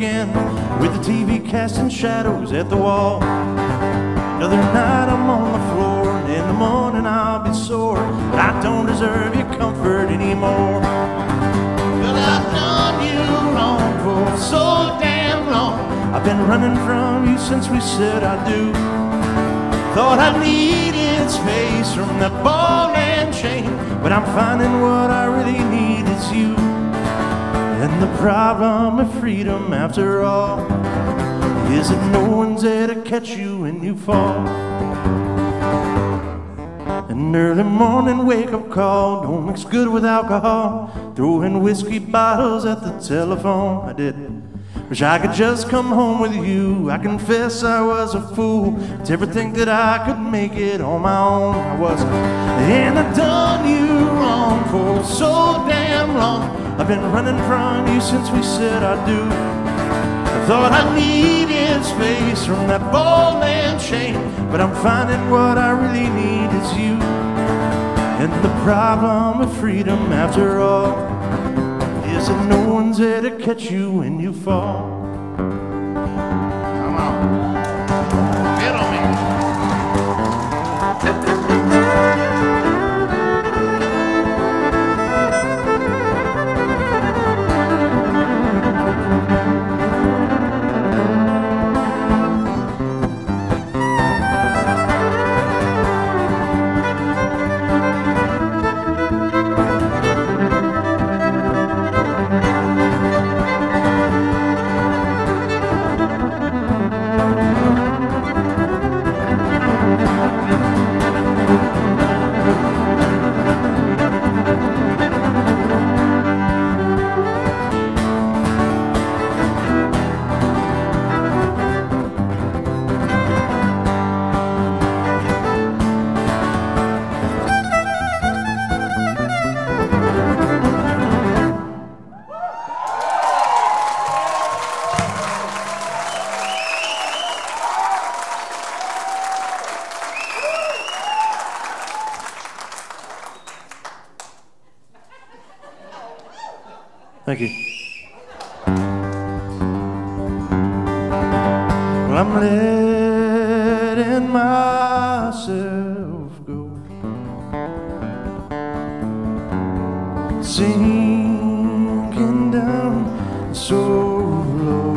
again, with the TV casting shadows at the wall. Another night I'm on the floor, and in the morning I'll be sore, but I don't deserve your comfort anymore. Well, I've done you wrong for so damn long. I've been running from you since we said I do. Thought I needed space from the ball and chain, but I'm finding what I really need is you. And the problem of freedom, after all, is that no one's there to catch you when you fall. An early morning wake-up call don't mix good with alcohol. Throwing whiskey bottles at the telephone, I did. Wish I could just come home with you. I confess I was a fool to ever think that I could make it on my own. I was, and I've done you wrong for so damn long. I've been running from you since we said I do. I thought I needed space from that ball and chain, but I'm finding what I really need is you. And the problem of freedom, after all, is that no one's there to catch you when you fall. Come on. Get on me. Thank you. Well, I'm letting myself go, sinking down so low.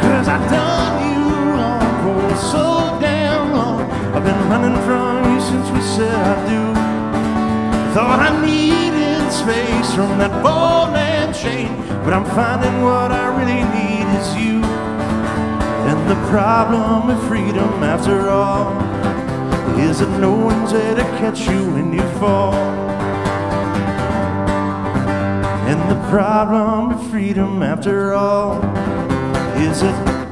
Cause I've done you wrong for so damn long. I've been running from you since we said I do. Thought I needed space from that ball and chain, but I'm finding what I really need is you. And the problem of freedom, after all, is that no one's there to catch you when you fall. And the problem of freedom, after all, is that